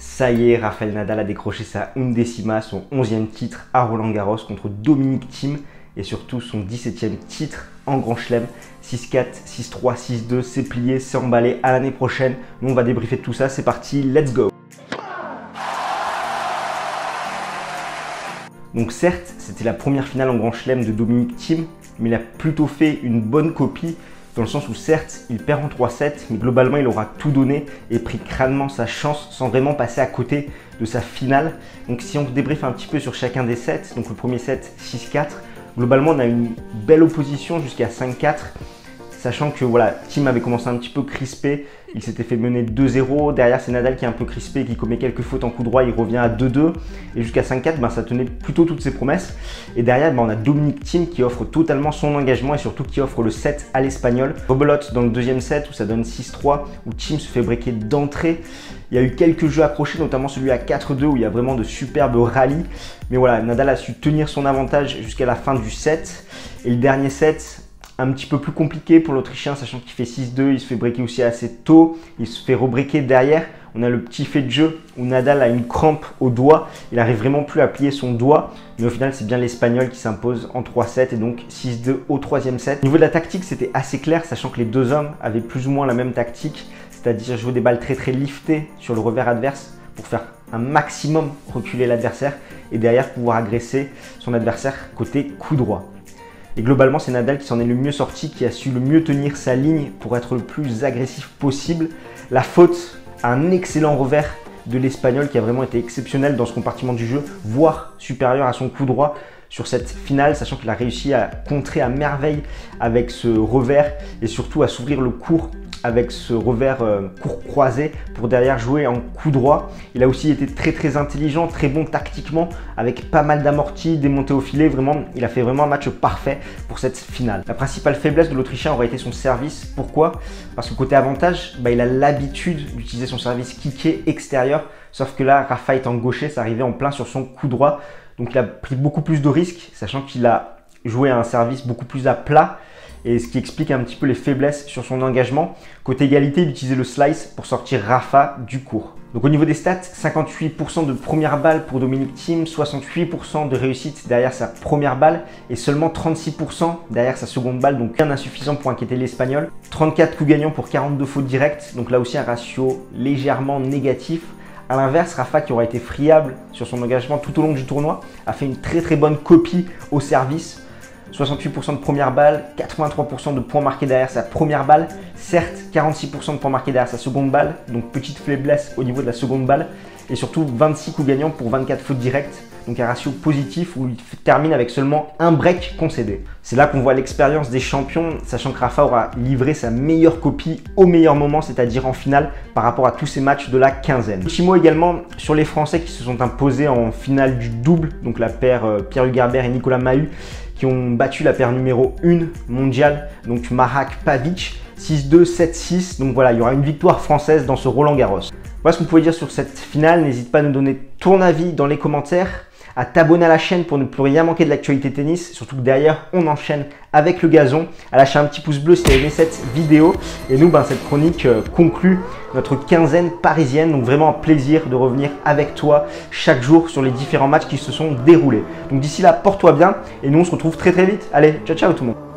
Ça y est, Rafael Nadal a décroché sa Undécima, son 11e titre à Roland Garros contre Dominic Thiem et surtout son 17e titre en Grand-Chelem. 6-4, 6-3, 6-2, c'est plié, c'est emballé. À l'année prochaine, nous on va débriefer tout ça, c'est parti, let's go! Donc certes, c'était la première finale en Grand Chelem de Dominic Thiem, mais il a plutôt fait une bonne copie, dans le sens où certes, il perd en 3-7, mais globalement, il aura tout donné et pris crânement sa chance sans vraiment passer à côté de sa finale. Donc si on débriefe un petit peu sur chacun des sets, donc le premier set 6-4, globalement, on a une belle opposition jusqu'à 5-4, sachant que voilà, Thiem avait commencé un petit peu crispé, il s'était fait mener 2-0, derrière c'est Nadal qui est un peu crispé, qui commet quelques fautes en coup droit, il revient à 2-2, et jusqu'à 5-4, ça tenait plutôt toutes ses promesses, et derrière on a Dominic Thiem qui offre totalement son engagement, et surtout qui offre le set à l'Espagnol. Rebelote dans le deuxième set, où ça donne 6-3, où Thiem se fait breaker d'entrée. Il y a eu quelques jeux accrochés, notamment celui à 4-2 où il y a vraiment de superbes rallyes. Mais voilà, Nadal a su tenir son avantage jusqu'à la fin du set. Et le dernier set, un petit peu plus compliqué pour l'Autrichien, sachant qu'il fait 6-2, il se fait breaker aussi assez tôt, il se fait rebreaker derrière. On a le petit fait de jeu où Nadal a une crampe au doigt, il n'arrive vraiment plus à plier son doigt. Mais au final, c'est bien l'Espagnol qui s'impose en 3-7 et donc 6-2 au troisième set. Au niveau de la tactique, c'était assez clair, sachant que les deux hommes avaient plus ou moins la même tactique. C'est-à-dire jouer des balles très très liftées sur le revers adverse pour faire un maximum reculer l'adversaire et derrière pouvoir agresser son adversaire côté coup droit. Et globalement, c'est Nadal qui s'en est le mieux sorti, qui a su le mieux tenir sa ligne pour être le plus agressif possible. La faute à un excellent revers de l'Espagnol qui a vraiment été exceptionnel dans ce compartiment du jeu, voire supérieur à son coup droit sur cette finale, sachant qu'il a réussi à contrer à merveille avec ce revers et surtout à s'ouvrir le court avec ce revers court croisé pour derrière jouer en coup droit. Il a aussi été très très intelligent, très bon tactiquement, avec pas mal d'amortis, des montées au filet. Vraiment, il a fait vraiment un match parfait pour cette finale. La principale faiblesse de l'Autrichien aurait été son service. Pourquoi? Parce que côté avantage, il a l'habitude d'utiliser son service kické extérieur, sauf que là, Rafa est en gaucher, ça arrivait en plein sur son coup droit. Donc il a pris beaucoup plus de risques, sachant qu'il a joué à un service beaucoup plus à plat, et ce qui explique un petit peu les faiblesses sur son engagement. Côté égalité, il utilisait le slice pour sortir Rafa du court. Donc au niveau des stats, 58% de première balle pour Dominic Thiem, 68% de réussite derrière sa première balle et seulement 36% derrière sa seconde balle, donc bien insuffisant pour inquiéter l'Espagnol. 34 coups gagnants pour 42 fautes directes, donc là aussi un ratio légèrement négatif. A l'inverse, Rafa, qui aura été friable sur son engagement tout au long du tournoi, a fait une très très bonne copie au service. 68% de première balle, 83% de points marqués derrière sa première balle, certes 46% de points marqués derrière sa seconde balle, donc petite faiblesse au niveau de la seconde balle, et surtout 26 coups gagnants pour 24 fautes directes, donc un ratio positif où il termine avec seulement un break concédé. C'est là qu'on voit l'expérience des champions, sachant que Rafa aura livré sa meilleure copie au meilleur moment, c'est-à-dire en finale, par rapport à tous ces matchs de la quinzaine. Petit mot également sur les Français qui se sont imposés en finale du double, donc la paire Pierre-Hugues Herbert et Nicolas Mahut, qui ont battu la paire numéro 1 mondiale, donc Marach Pavic, 6-2, 7-6. Donc voilà, il y aura une victoire française dans ce Roland Garros. Voilà ce qu'on pouvait dire sur cette finale. N'hésite pas à nous donner ton avis dans les commentaires, à t'abonner à la chaîne pour ne plus rien manquer de l'actualité tennis, surtout que derrière, on enchaîne avec le gazon, à lâcher un petit pouce bleu si tu as aimé cette vidéo. Et nous, cette chronique conclut notre quinzaine parisienne. Donc vraiment un plaisir de revenir avec toi chaque jour sur les différents matchs qui se sont déroulés. Donc d'ici là, porte-toi bien et nous, on se retrouve très très vite. Allez, ciao ciao tout le monde.